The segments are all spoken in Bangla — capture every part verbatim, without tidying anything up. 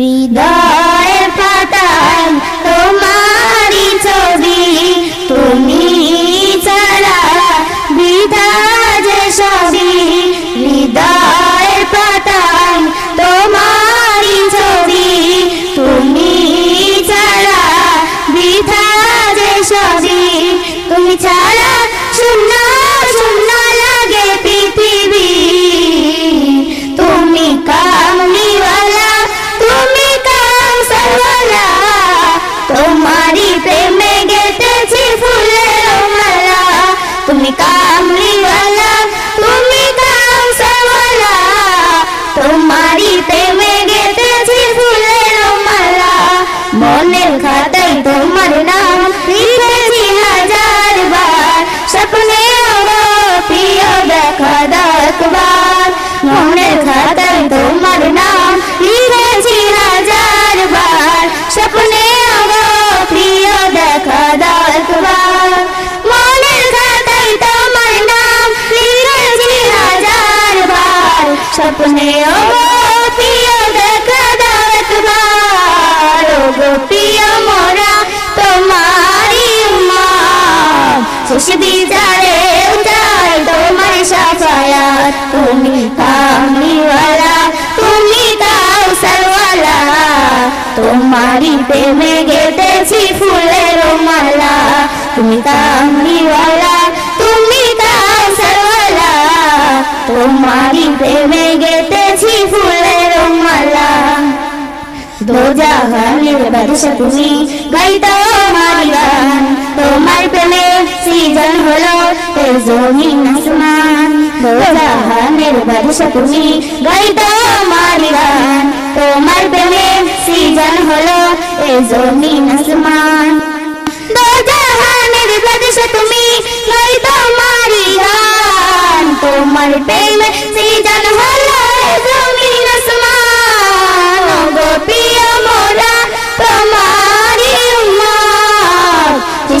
হৃদয় পাতায় তোমারি ছবি, তুমি ছাড়া বিধা যে সবই। হৃদয় পাতায় তোমারি ছবি, তুমি ছাড়া বিধা যে সবই। তুমি ছাড়া শূন্য শূন্য লাগে পৃথিবী। তুমি কামনিওয়ালা, তুমি কাম সরওয়ালা, তোমারি প্রেমে গেঁথেছি ফুলের মালা। তুমি কামনিওয়ালা, তুমি কাম সরওয়ালা, তোমারি প্রেমে গেঁথেছি ফুলের মালা। মনের খাতায় তোমার নাম লিখেছি হাজার বার, স্বপ্নে প্রিয় দেখা দেখবার। মনের খাতায় তোমার নাম লিখেছি হাজার বার, স্বপ্নে প্রিয় দেখা দেখবার। মনের খাতায় তোমার নাম লিখেছি হাজার বার, স্বপ্নে প্রিয় দেখা দেখবার। গো প্রিয় মোরা তোমারি মান, শেষ বিচারে উঠাই তোমার সাফায়াত। তুমি কামনিওয়ালা, তুমি কাউসারওয়ালা, তোমারি প্রেমে গেঁথেছি ফুলের মালা। তুমি কামনিওয়ালা, তুমি কাউসারওয়ালা, তোমারি প্রেমে গেঁথেছি ফুলের মালা। दो जहानेर बादशा तुमी, गाई तोमार गान, तोमार प्रेमे सृजन होलो ए जमीन आसमान। दो जहानेर बादशा तुमी, गाई तोमार गान, तोमार प्रेमे सृजन होलो ए जमीन आसमान। दो जहानेर बादशा तुमी, गाई तोमार गान, तोमार प्रेमे सृजन होलो ए जमीन आसमान।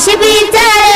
She be dead।